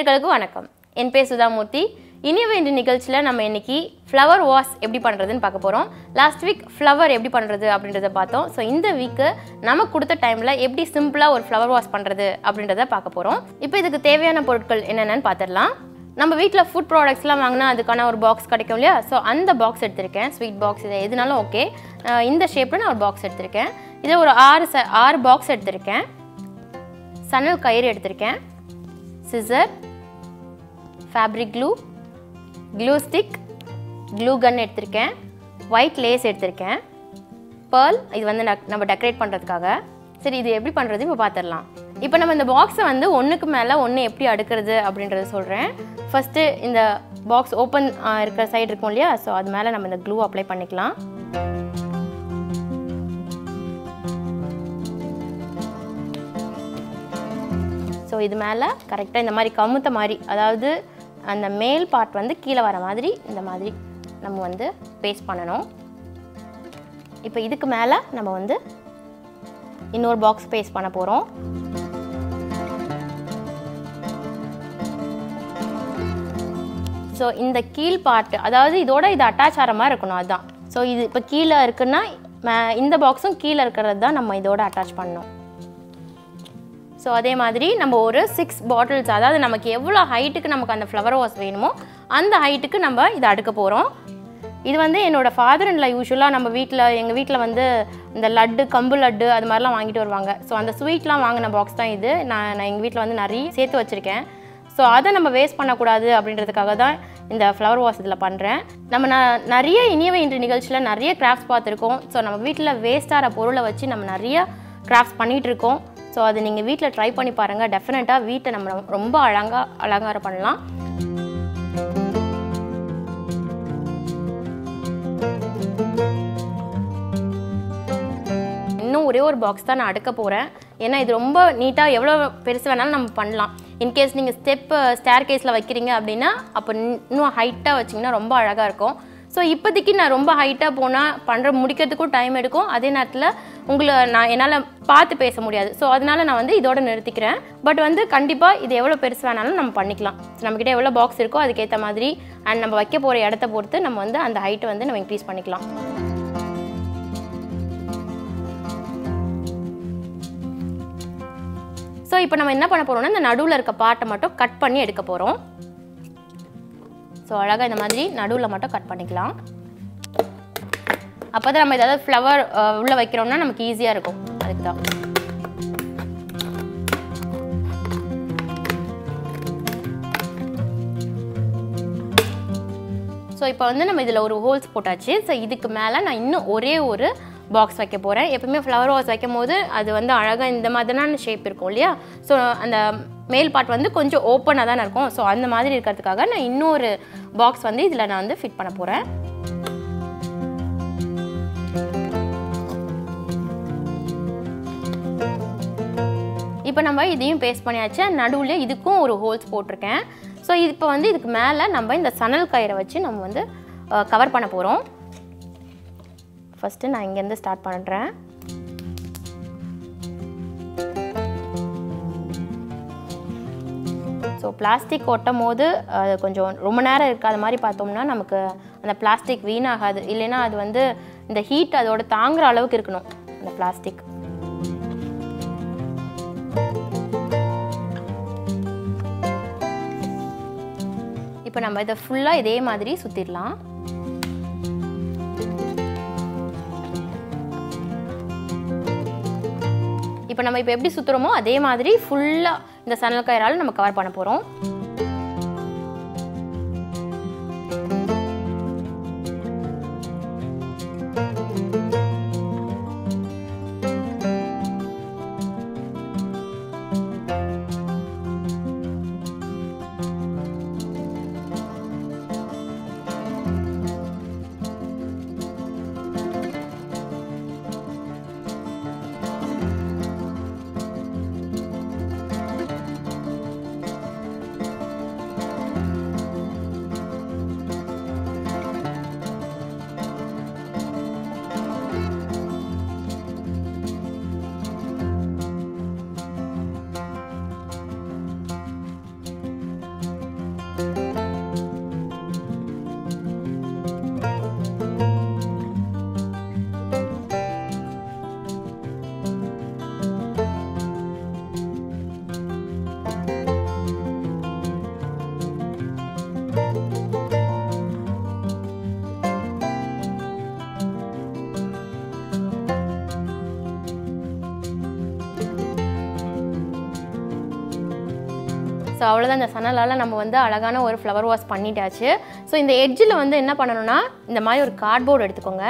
நேயர்களுக்கு வணக்கம். என் பேர் சுதாமூர்த்தி. இனியவே இந்த நிகழ்ச்சியில் நம்ம இன்னைக்கு ஃப்ளவர் வாஷ் எப்படி பண்ணுறதுன்னு பார்க்க போகிறோம். லாஸ்ட் வீக் ஃப்ளவர் எப்படி பண்ணுறது அப்படின்றத பார்த்தோம். ஸோ இந்த வீக்கு நமக்கு கொடுத்த டைமில் எப்படி சிம்பிளாக ஒரு ஃப்ளவர் வாஷ் பண்ணுறது அப்படின்றத பார்க்க போகிறோம். இப்போ இதுக்கு தேவையான பொருட்கள் என்னென்னு பார்த்துடலாம். நம்ம வீட்டில் ஃபுட் ப்ராடக்ட்ஸ்லாம் வாங்கினா அதுக்கான ஒரு பாக்ஸ் கிடைக்கும் இல்லையா? ஸோ அந்த பாக்ஸ் எடுத்திருக்கேன். ஸ்வீட் பாக்ஸ் இது எதுனாலும் ஓகே. இந்த ஷேப்பில் நான் ஒரு பாக்ஸ் எடுத்திருக்கேன். இதை ஒரு ஆறு பாக்ஸ் எடுத்திருக்கேன். சணல் கயிறு எடுத்திருக்கேன். Scissor, fabric glue, glue stick, glue gun எடுத்திருக்கேன். ஒயிட் லேஸ் எடுத்திருக்கேன். பேர்ல் இது வந்து நம்ம டெக்கரேட் பண்ணுறதுக்காக. சரி, இது எப்படி பண்ணுறது இப்போ பார்த்துடலாம். இப்போ நம்ம இந்த பாக்ஸை வந்து ஒன்றுக்கு மேலே ஒன்று எப்படி அடுக்கிறது அப்படின்றத சொல்கிறேன். ஃபஸ்ட்டு இந்த பாக்ஸ் ஓப்பன் இருக்கிற சைடு இருக்கும் இல்லையா? ஸோ அது மேலே நம்ம இந்த க்ளூ அப்ளை பண்ணிக்கலாம். ஸோ இது மேலே கரெக்டாக இந்த மாதிரி கமுத்த மாதிரி, அதாவது அந்த மேல் பார்ட் வந்து கீழே வர மாதிரி இந்த மாதிரி நம்ம வந்து பேஸ்ட் பண்ணணும். இப்போ இதுக்கு மேலே நம்ம வந்து இன்னொரு பாக்ஸ் பேஸ்ட் பண்ண போகிறோம். ஸோ இந்த கீழ் பார்ட், அதாவது இதோட இது அட்டாச் ஆகிற மாதிரி இருக்கணும், அதுதான். ஸோ இது இப்போ கீழே இருக்குன்னா இந்த பாக்ஸும் கீழே இருக்கிறது தான் நம்ம இதோட அட்டாச் பண்ணணும். ஸோ அதே மாதிரி நம்ம ஒரு 6 பாட்டில்ஸ், அதாவது நமக்கு எவ்வளோ ஹைட்டுக்கு நமக்கு அந்த ஃப்ளவர் வாஷ் வேணுமோ அந்த ஹைட்டுக்கு நம்ம இதை அடுக்க போகிறோம். இது வந்து என்னோடய ஃபாதர் இன்லா யூஸ்வலாக நம்ம வீட்டில் எங்கள் வீட்டில் வந்து இந்த லட்டு, கம்பு லட்டு அது மாதிரிலாம் வாங்கிட்டு வருவாங்க. ஸோ அந்த ஸ்வீட்லாம் வாங்கின பாக்ஸ் தான் இது. நான் எங்கள் வீட்டில் வந்து நிறைய சேர்த்து வச்சுருக்கேன். ஸோ அதை நம்ம வேஸ்ட் பண்ணக்கூடாது அப்படின்றதுக்காக தான் இந்த ஃப்ளவர் வாஷ் இதில் பண்ணுறேன். நம்ம நிறைய இனியவை இன்று நிகழ்ச்சியில் நிறைய கிராஃப்ட்ஸ் பார்த்துருக்கோம். ஸோ நம்ம வீட்டில் வேஸ்டாகிற பொருளை வச்சு நம்ம நிறைய கிராஃப்ட்ஸ் பண்ணிகிட்ருக்கோம். ஸோ அது நீங்கள் வீட்டில் ட்ரை பண்ணி பாருங்கள். டெஃபினட்டாக வீட்டை நம்ம ரொம்ப அலங்காரம் பண்ணலாம். இன்னும் ஒரே ஒரு பாக்ஸ் தான் நான் அடுக்க போகிறேன். ஏன்னா இது ரொம்ப நீட்டாக எவ்வளோ பெருசு வேணாலும் நம்ம பண்ணலாம். இன்கேஸ் நீங்கள் ஸ்டேர் கேஸில் வைக்கிறீங்க அப்படின்னா அப்போ இன்னும் ஹைட்டாக வச்சிங்கன்னா ரொம்ப அழகாக இருக்கும். ஸோ இப்போதைக்கு நான் ரொம்ப ஹைட்டாக போனால் முடிக்கிறதுக்கும் டைம் எடுக்கும். அதே நேரத்தில் உங்களை என்னால் பார்த்து பேச முடியாது. ஸோ அதனால் நான் வந்து இதோடு நிறுத்திக்கிறேன். பட் வந்து கண்டிப்பாக இது எவ்வளோ பெருசு வேணாலும் நம்ம பண்ணிக்கலாம். ஸோ நம்மக்கிட்ட எவ்வளோ பாக்ஸ் இருக்கோ அதுக்கேற்ற மாதிரி அண்ட் நம்ம வைக்க போகிற இடத்த பொறுத்து நம்ம வந்து அந்த ஹைட்டை வந்து நம்ம இன்க்ரீஸ் பண்ணிக்கலாம். ஸோ இப்போ நம்ம என்ன பண்ண போகிறோம்னா இந்த நடுவில் இருக்க பார்ட்டை மட்டும் கட் பண்ணி எடுக்க போகிறோம். ஸோ அழகாக இந்த மாதிரி நடுவில் மட்டும் கட் பண்ணிக்கலாம். அப்போ தான் நம்ம ஏதாவது ஃப்ளவர் உள்ளே வைக்கிறோம்னா நமக்கு ஈஸியாக இருக்கும். அதுக்கு தான் ஸோ இப்போ வந்து நம்ம இதில் ஒரு ஹோல்ஸ் போட்டாச்சு. ஸோ இதுக்கு மேலே நான் இன்னும் ஒரே ஒரு பாக்ஸ் வைக்க போகிறேன். எப்பவுமே ஃப்ளவர் வாஷ் வைக்கும் போது அது வந்து அழகாக இந்த மாதிரினான ஷேப் இருக்கும் இல்லையா? ஸோ அந்த மேல் பார்ட் வந்து கொஞ்சம் ஓப்பனாக தானே இருக்கும். ஸோ அந்த மாதிரி இருக்கிறதுக்காக நான் இன்னொரு பாக்ஸ் வந்து இதில் நான் வந்து ஃபிட் பண்ண போகிறேன். இப்போ நம்ம இதையும் பேஸ்ட் பண்ணியாச்சு. நடுவில் இதுக்கும் ஒரு ஹோல்ஸ் போட்டிருக்கேன். ஸோ இப்போ வந்து இதுக்கு மேலே நம்ம இந்த சணல் கயிறை வச்சு நம்ம வந்து கவர் பண்ண போகிறோம். ஃபஸ்ட்டு நான் இங்கேருந்து ஸ்டார்ட் பண்ணுறேன். ஸோ பிளாஸ்டிக் ஒட்டும் போது அது கொஞ்சம் ரொம்ப நேரம் இருக்காத மாதிரி பார்த்தோம்னா நமக்கு அந்த பிளாஸ்டிக் வீணாகாது. இல்லைன்னா அது வந்து இந்த ஹீட் அதோட தாங்குகிற அளவுக்கு இருக்கணும் அந்த பிளாஸ்டிக். இப்போ நம்ம இதை ஃபுல்லாக இதே மாதிரி சுற்றிடலாம். இப்போ நம்ம எப்படி சுற்றுறோமோ அதே மாதிரி ஃபுல்லாக இந்த சணல் கயிறால் நம்ம கவர் பண்ண போகிறோம். ஸோ அவ்வளோதான். இந்த சணலால் நம்ம வந்து அழகான ஒரு ஃப்ளவர் வாஷ் பண்ணிட்டாச்சு. ஸோ இந்த எட்ஜில் வந்து என்ன பண்ணணும்னா இந்த மாதிரி ஒரு கார்ட்போர்டு எடுத்துக்கோங்க.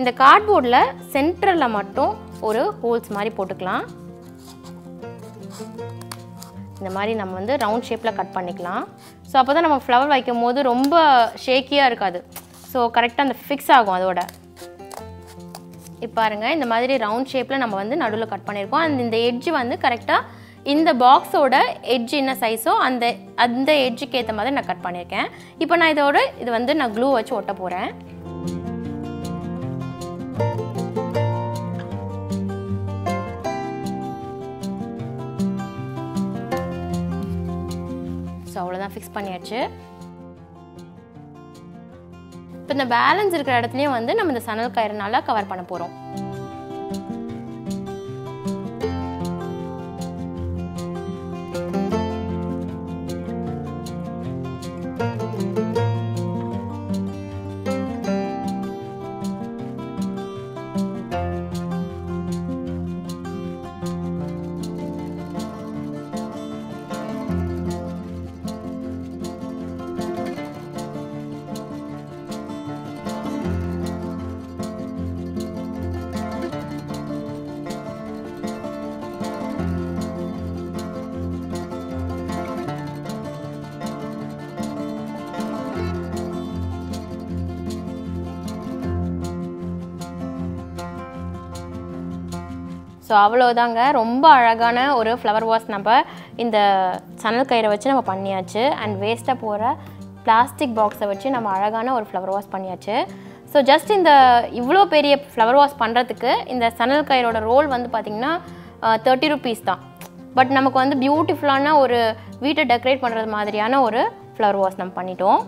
இந்த கார்ட்போர்டில் சென்டரில் மட்டும் ஒரு ஹோல்ஸ் மாதிரி போட்டுக்கலாம். இந்த மாதிரி நம்ம வந்து ரவுண்ட் ஷேப்பில் கட் பண்ணிக்கலாம். ஸோ அப்போ தான் நம்ம ஃப்ளவர் வைக்கும் போது ரொம்ப ஷேக்கியாக இருக்காது. ஸோ கரெக்டாக அந்த ஃபிக்ஸ் ஆகும் அதோட. இப்போ பாருங்கள், இந்த மாதிரி ரவுண்ட் ஷேப்பில் நம்ம வந்து நடுவில் கட் பண்ணியிருக்கோம். அந்த இந்த எட்ஜ் வந்து கரெக்டாக இந்த பாக்ஸோட எட்ஜ் என்ன சைஸோ அந்த எட்ஜுக்கு ஏற்ற மாதிரி நான் கட் பண்ணியிருக்கேன். இப்போ நான் இதோட இது வந்து நான் க்ளூ வச்சு ஒட்ட போகிறேன். ஸோ அவ்வளோதான், ஃபிக்ஸ் பண்ணியாச்சு. இப்போ இந்த பேலன்ஸ் இருக்கிற இடத்துலையும் வந்து நம்ம இந்த சணல் கயிறுனால கவர் பண்ண போகிறோம். ஸோ அவ்வளோதாங்க, ரொம்ப அழகான ஒரு ஃப்ளவர் வாஷ் நம்ம இந்த சணல் கயிறை வச்சு நம்ம பண்ணியாச்சு. அண்ட் வேஸ்ட்டாக போகிற பிளாஸ்டிக் பாக்ஸை வச்சு நம்ம அழகான ஒரு ஃப்ளவர் வாஷ் பண்ணியாச்சு. ஸோ ஜஸ்ட் இந்த இவ்வளோ பெரிய ஃப்ளவர் வாஷ் பண்ணுறதுக்கு இந்த சணல் கயிறோட ரோல் வந்து பார்த்திங்கன்னா 30 rupees தான். பட் நமக்கு வந்து பியூட்டிஃபுல்லான ஒரு வீட்டை டெக்கரேட் பண்ணுறது மாதிரியான ஒரு ஃப்ளவர் வாஷ் நம்ம பண்ணிட்டோம்.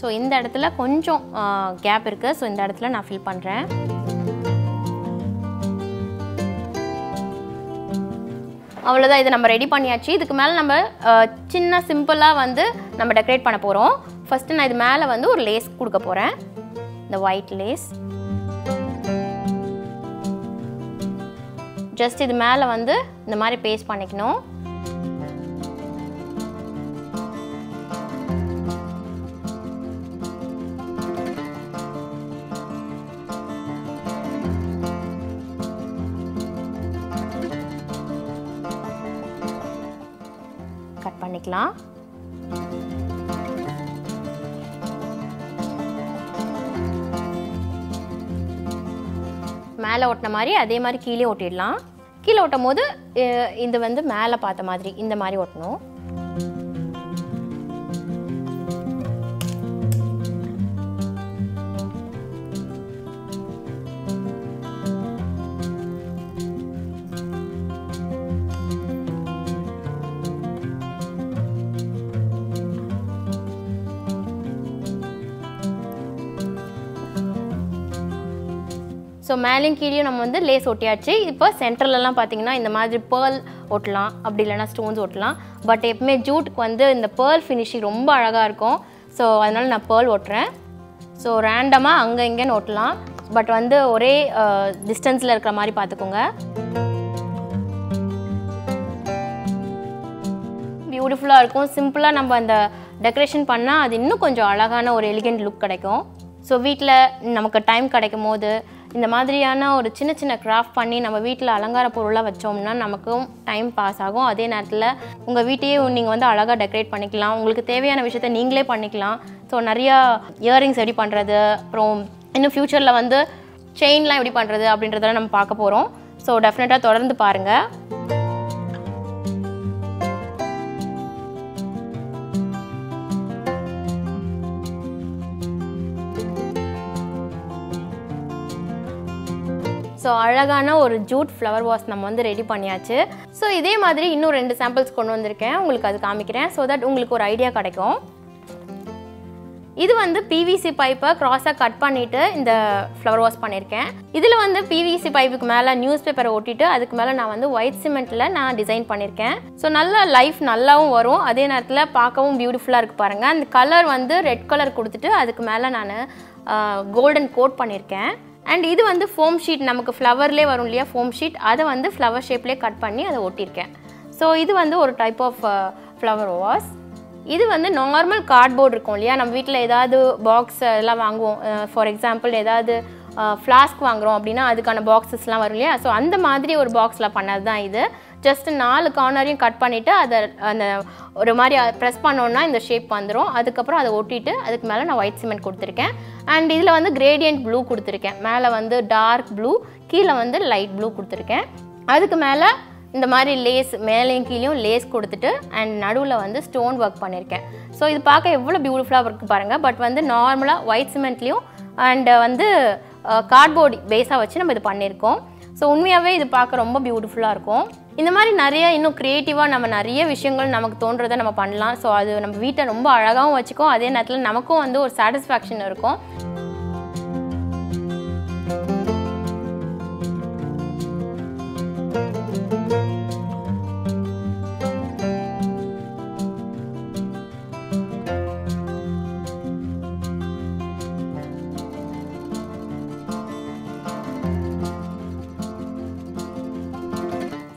ஸோ இந்த இடத்துல கொஞ்சம் கேப் இருக்குது. ஸோ இந்த இடத்துல நான் ஃபில் பண்ணுறேன். அவ்வளோதான், இது நம்ம ரெடி பண்ணியாச்சு. இதுக்கு மேலே நம்ம சின்ன சிம்பிளாக வந்து நம்ம டெக்கரேட் பண்ண போகிறோம். ஃபஸ்ட்டு நான் இது மேலே வந்து ஒரு லேஸ் கொடுக்க போகிறேன், இந்த ஒயிட் லேஸ். ஜஸ்ட் இது மேலே வந்து இந்த மாதிரி பேஸ்ட் பண்ணிக்கணும். கட் பண்ணிக்கலாம். மேலே ஒட்டின மாதிரி அதே மாதிரி கீழே ஒட்டிடலாம். கீழே ஒட்டும் போது இது வந்து மேலே பார்த்த மாதிரி இந்த மாதிரி ஒட்டணும். ஸோ மேலேயும் கீழேயும் நம்ம வந்து லேஸ் ஒட்டியாச்சு. இப்போ சென்டர்லலாம் பார்த்திங்கன்னா இந்த மாதிரி பேர்ல் ஒட்டலாம், அப்படி இல்லைனா ஸ்டோன்ஸ் ஒட்டலாம். பட் எப்பவுமே ஜூட்டுக்கு வந்து இந்த பேர்ல் ஃபினிஷிங் ரொம்ப அழகாக இருக்கும். ஸோ அதனால் நான் பேர்ல் ஒட்டுறேன். ஸோ ரேண்டமாக அங்கே இங்கேன்னு ஒட்டலாம். பட் வந்து ஒரே டிஸ்டன்ஸில் இருக்கிற மாதிரி பார்த்துக்கோங்க. பியூட்டிஃபுல்லாக இருக்கும். சிம்பிளாக நம்ம அந்த டெக்கரேஷன் பண்ணால் அது இன்னும் கொஞ்சம் அழகான ஒரு எலிகண்ட் லுக் கிடைக்கும். ஸோ வீட்டில் நமக்கு டைம் கிடைக்கும் போது இந்த மாதிரியான ஒரு சின்ன சின்ன கிராஃப்ட் பண்ணி நம்ம வீட்டில் அலங்கார பொருளாக வச்சோம்னா நமக்கும் டைம் பாஸ் ஆகும். அதே நேரத்தில் உங்கள் வீட்டையே நீங்கள் வந்து அழகாக டெக்கரேட் பண்ணிக்கலாம். உங்களுக்கு தேவையான விஷயத்த நீங்களே பண்ணிக்கலாம். ஸோ நிறையா இயரிங்ஸ் எப்படி பண்ணுறது, அப்புறம் இன்னும் ஃப்யூச்சரில் வந்து செயின்லாம் எப்படி பண்ணுறது அப்படின்றதெல்லாம் நம்ம பார்க்க போகிறோம். ஸோ டெஃபினட்டாக தொடர்ந்து பாருங்கள். ஸோ அழகான ஒரு ஜூட் ஃப்ளவர் வாஷ் நம்ம வந்து ரெடி பண்ணியாச்சு. ஸோ இதே மாதிரி இன்னும் 2 samples கொண்டு வந்திருக்கேன், உங்களுக்கு அது காமிக்கிறேன். ஸோ தட் உங்களுக்கு ஒரு ஐடியா கிடைக்கும். இது வந்து பிவிசி பைப்பை க்ராஸாக கட் பண்ணிவிட்டு இந்த ஃப்ளவர் வாஷ் பண்ணியிருக்கேன். இதில் வந்து பிவிசி பைப்புக்கு மேலே நியூஸ் பேப்பரை ஒட்டிட்டு அதுக்கு மேலே நான் வந்து ஒயிட் சிமெண்ட்டில் நான் டிசைன் பண்ணியிருக்கேன். ஸோ நல்லா லைஃப் நல்லாவும் வரும். அதே நேரத்தில் பார்க்கவும் பியூட்டிஃபுல்லாக இருக்குது பாருங்கள். அந்த கலர் வந்து ரெட் கலர் கொடுத்துட்டு அதுக்கு மேலே நான் கோல்டன் கோட் பண்ணியிருக்கேன். And this is the foam sheet. We have flower foam sheet. That is the flower shape. So this is a type of flower vase. This is normal cardboard. We have a box, for example, flask boxes. So that box is just four corners cut பண்ணிட்டு அத ஒரு மாதிரி press பண்ணோம்னா இந்த shape வந்துரும். அதுக்கு அப்புறம் அத ஒட்டிட்டு அதுக்கு மேல நான் white cement கொடுத்திருக்கேன். And இதுல வந்து gradient blue கொடுத்திருக்கேன். மேல வந்து dark blue, கீழ வந்து light blue கொடுத்திருக்கேன். அதுக்கு மேல இந்த மாதிரி lace மேலயும் கீழயும் lace கொடுத்துட்டு and நடுவுல வந்து stone work பண்ணிருக்கேன். So இது பார்க்க எவ்வளவு பியூட்டிஃபுல்லா இருக்கு பாருங்க. But வந்து நார்மலா white cementலயும் and வந்து cardboard base ஆ வச்சு நம்ம இது பண்ணிருக்கோம். So உண்மையாவே இது பார்க்க ரொம்ப பியூட்டிஃபுல்லா இருக்கும். இந்த மாதிரி நிறைய இன்னும் கிரியேட்டிவா நம்ம நிறைய விஷயங்கள் நமக்கு தோன்றதை நம்ம பண்ணலாம். சோ அது நம்ம வீட்டை ரொம்ப அழகாவும் வச்சுக்கும். அதே நேரத்துல நமக்கும் வந்து ஒரு satisfaction இருக்கும்.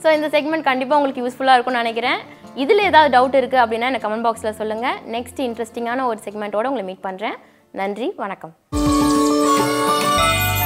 So in this segment kandipa ungalku useful ah irukum nenikiren. Idile edha doubt irukku appadina na comment box la solunga. Next interesting ana or segment oda ungala meet pandren. Nandri vanakkam.